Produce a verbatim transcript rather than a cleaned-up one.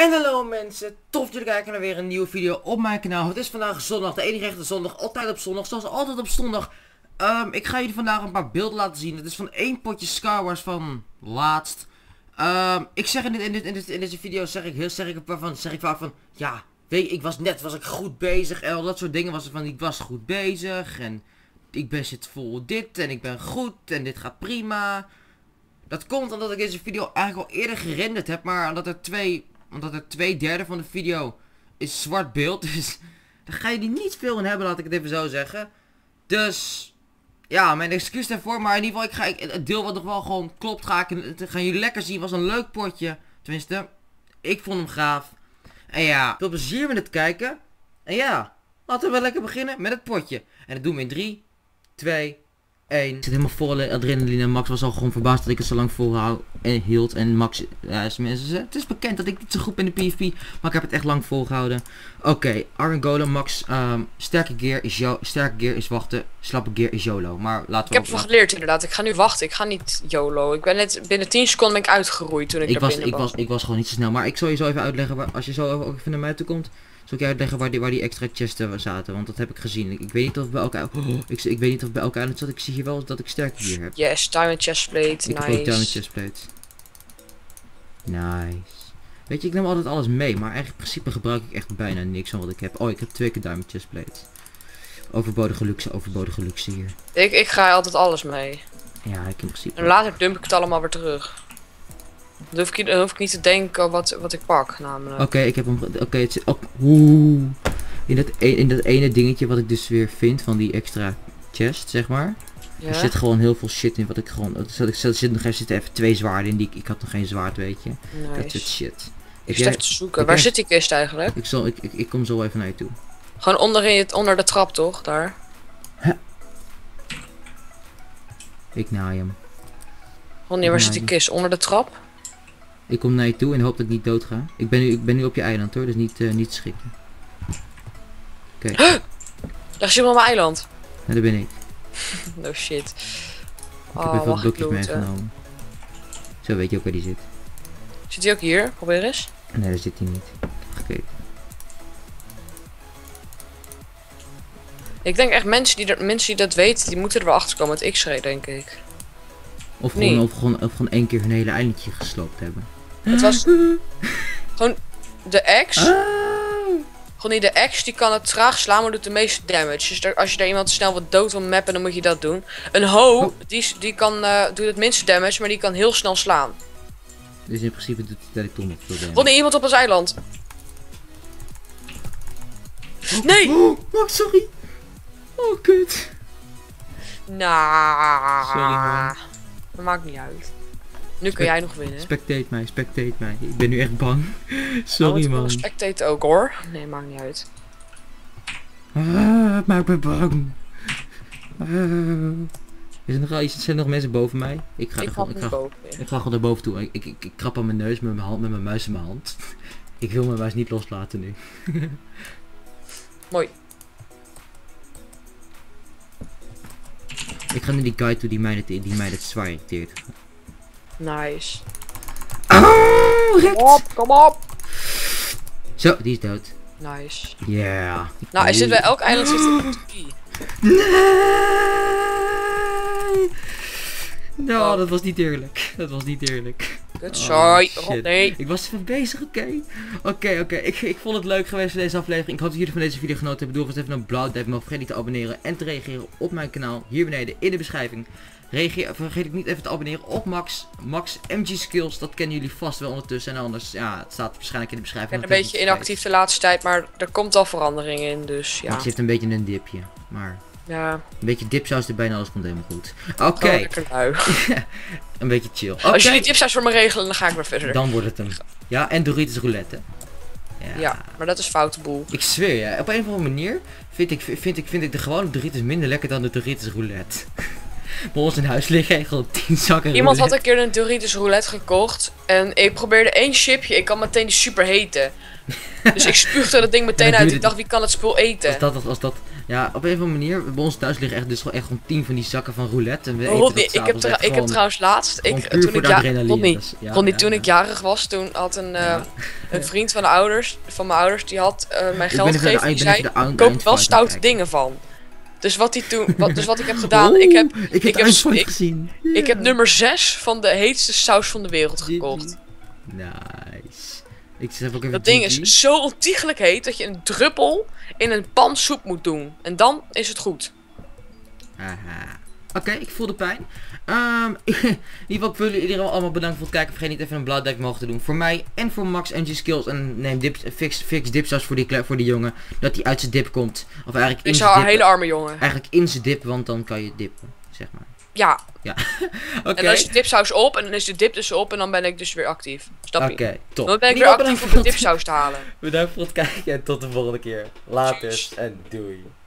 En hallo mensen, tof dat jullie kijken naar weer een nieuwe video op mijn kanaal. Het is vandaag zondag, de enige echte zondag, altijd op zondag, zoals altijd op zondag. Um, ik ga jullie vandaag een paar beelden laten zien. Het is van één potje Skywars van laatst. Um, ik zeg in, dit, in, dit, in, dit, in deze video, zeg ik heel sterk een paar van, zeg ik vaak van, ja, weet je, ik was net, was ik goed bezig en al dat soort dingen was er van, ik was goed bezig en ik ben zit vol dit en ik ben goed en dit gaat prima. Dat komt omdat ik deze video eigenlijk al eerder gerenderd heb, maar omdat er twee... Omdat er twee derde van de video is zwart beeld. Dus daar ga je die niet veel in hebben, laat ik het even zo zeggen. Dus ja, mijn excuus daarvoor. Maar in ieder geval, ik ga, ik, het deel wat nog wel gewoon klopt, ga ik, gaan jullie lekker zien. Was een leuk potje. Tenminste, ik vond hem gaaf. En ja, veel plezier met het kijken. En ja, laten we lekker beginnen met het potje. En dat doen we in drie, twee, één. Ik zit helemaal vol adrenaline en Max was al gewoon verbaasd dat ik het zo lang volhoud en hield. En Max, ja, is mensen, het is bekend dat ik niet zo goed ben in de PvP, maar ik heb het echt lang volgehouden. Oké, okay, Iron Golem, Max, um, sterke gear is jo sterke gear is wachten, slappe gear is YOLO. Maar laten we ik heb ervan geleerd inderdaad, ik ga nu wachten, ik ga niet YOLO. Ik ben net binnen tien seconden ben ik uitgeroeid toen ik, ik, was, ik was. Ik was gewoon niet zo snel, maar ik zal je zo even uitleggen, waar, als je zo ook even naar mij toe komt. Zal ik je uitleggen waar die, waar die extra chesten zaten, want dat heb ik gezien. Ik, ik weet niet of bij elkaar oh, ik, ik weet niet of bij elkaar het zat. Ik zie hier wel dat ik sterke gear heb. Yes, diamond chestplate, nice. Ik heb ook diamond chestplate. Nice. Weet je, ik neem altijd alles mee, maar eigenlijk in principe gebruik ik echt bijna niks van wat ik heb. Oh, ik heb twee keer diamond chestplate. Overbodige luxe, overbodige luxe hier. Ik, ik ga altijd alles mee. Ja, ik in principe. En later dump ik het allemaal weer terug. Dan hoef ik, dan hoef ik niet te denken wat, wat ik pak, namelijk. Oké, okay, ik heb hem... Oké, okay, het zit... Oh, oeh. In dat, e in dat ene dingetje wat ik dus weer vind van die extra chest, zeg maar. Ja. Er zit gewoon heel veel shit in wat ik gewoon... Er zitten nog even twee zwaarden in die ik... Ik had nog geen zwaard, weet je. Nice. Dat soort shit. Ik zit even te zoeken. Waar zit die kist eigenlijk? Ik, zal, ik, ik, ik kom zo even naar je toe. Gewoon onderin het, onder de trap, toch? Daar. Huh. Ik naai hem. Wanneer waar zit die kist? Onder de trap? Ik kom naar je toe en hoop dat ik niet dood ga. Ik ben nu, ik ben nu op je eiland hoor, dus niet, uh, niet schrikken. Kijk. Huh! Daar zit op mijn eiland. Ja, daar ben ik. No shit. Ik oh, heb even wat blokjes meegenomen. Zo weet je ook waar die zit. Zit hij ook hier? Probeer eens. Nee, daar zit hij niet. Ik heb gekeken. Ik denk echt mensen die, dat, mensen die dat weten, die moeten er wel achter komen met X-ray, denk ik. Of gewoon, nee. of, gewoon, of gewoon één keer hun hele eilandje gesloopt hebben. Het was gewoon de ex. Ah. Gewoon niet de ex, die kan het traag slaan, maar doet de meeste damage. Dus daar, als je daar iemand snel wat dood wil mappen, dan moet je dat doen. Een ho, oh. die, die kan, uh, doet het minste damage, maar die kan heel snel slaan. Dus in principe doet hij dat ik veel damage. Ronnie, iemand op ons eiland. Oh. Nee! Oh, oh, sorry. Oh, kut. Nah. Sorry, man. Dat maakt niet uit. Nu kun jij nog winnen. Spectate mij, spectate mij. Ik ben nu echt bang. Sorry oh, man. Spectate ook hoor. Nee, maakt niet uit. Ah, het maakt me bang. Ah. Is er nog, is, zijn er nog mensen boven mij? Ik ga, ik er gewoon, ik ga, boven, ja. ik ga gewoon naar boven toe. Ik, ik, ik, ik krap aan mijn neus met mijn hand, met mijn muis in mijn hand. Ik wil mijn muis niet loslaten nu. Mooi. Ik ga naar die guy toe die mij dat, die mij dat zwaar irriteert. Nice. Oh, kom op, kom op. Zo, die is dood. Nice. Ja. Yeah. Nou, hij zit bij elk eiland zit er een key. Nee. Nou, oh. dat was niet eerlijk. Dat was niet eerlijk. Kut, sorry. Oh, oh, nee. Ik was even bezig, oké. Okay? Oké, okay, oké. Okay. Ik, ik vond het leuk geweest voor deze aflevering. Ik hoop dat jullie van deze video genoten hebben. Doe alvast even een blauw duimpje omhoog. Vergeet niet te abonneren en te reageren op mijn kanaal. Hier beneden in de beschrijving. Reageer, vergeet ik niet even te abonneren op Max. Max M G Skills. Dat kennen jullie vast wel ondertussen. En anders, ja, het staat waarschijnlijk in de beschrijving. Ik ben een beetje inactief de laatste tijd, maar er komt al verandering in. Dus ja. Het zit een beetje in een dipje. Maar... Ja. Een beetje dipsaus erbij en alles komt helemaal goed. Oké. Okay. Oh, een beetje chill. Okay. Als jullie dipsaus voor me regelen, dan ga ik weer verder. Dan wordt het hem. Ja, en Doritos roulette. Ja. Ja, maar dat is foute boel. Ik zweer je, ja. Op een of andere manier vind ik, vind ik, vind ik de gewone Doritos minder lekker dan de Doritos roulette. bij ons in huis liggen echt al tien zakken. Iemand roulette. had een keer een Doritos roulette gekocht. En ik probeerde één chipje. Ik kan meteen die super heten. Dus ik spuugde dat ding meteen ja, uit. Ik dacht, wie kan het spul eten? Als dat, als, als dat. Ja, op een of andere manier. Bij ons thuis liggen echt dus echt gewoon tien van die zakken van roulette. En we oh, eten ik, heb gewoon, ik heb trouwens laatst. Ik, toen ik ja, Ronnie, dus, ja, Ronnie, ja, toen ja. ik jarig was, toen had een, uh, ja. een vriend van, de ouders, van mijn ouders, die had uh, mijn geld gegeven. Die zei, koop wel stoute dingen van. Dus wat, die toen, wat, dus wat ik heb gedaan, oh, ik heb, ik heb, ik, ik, gezien. Yeah. Ik heb nummer zes van de heetste saus van de wereld gekocht. Nice. Ik zeg ook even dat ding is zo ontiegelijk heet dat je een druppel in een pan soep moet doen. En dan is het goed. Aha. Oké, okay, ik voel de pijn. Um, in ieder geval, ik wil jullie allemaal bedanken voor het kijken. Vergeet niet even een blauw duik omhoog te doen. Voor mij en voor Max M G Skills. En neem dips, fix, fix dipsaus voor die, voor die jongen. Dat hij uit zijn dip komt. Of eigenlijk in zijn dip. Een hele arme jongen. Eigenlijk in zijn dip, want dan kan je dippen, zeg maar. Ja. Ja. Okay. En dan is de dipsaus op en dan is de dip dus op en dan ben ik dus weer actief. Snap je? Oké, okay, top. Dan ben ik weer actief om de dipsaus te halen. Bedankt voor het kijken en tot de volgende keer. Laters en doei.